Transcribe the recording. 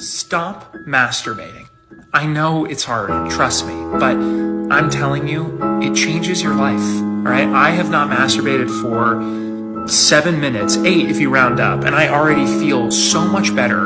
Stop masturbating. I know it's hard, trust me, but I'm telling you, it changes your life, all right? I have not masturbated for 7 minutes, 8 if you round up, and I already feel so much better.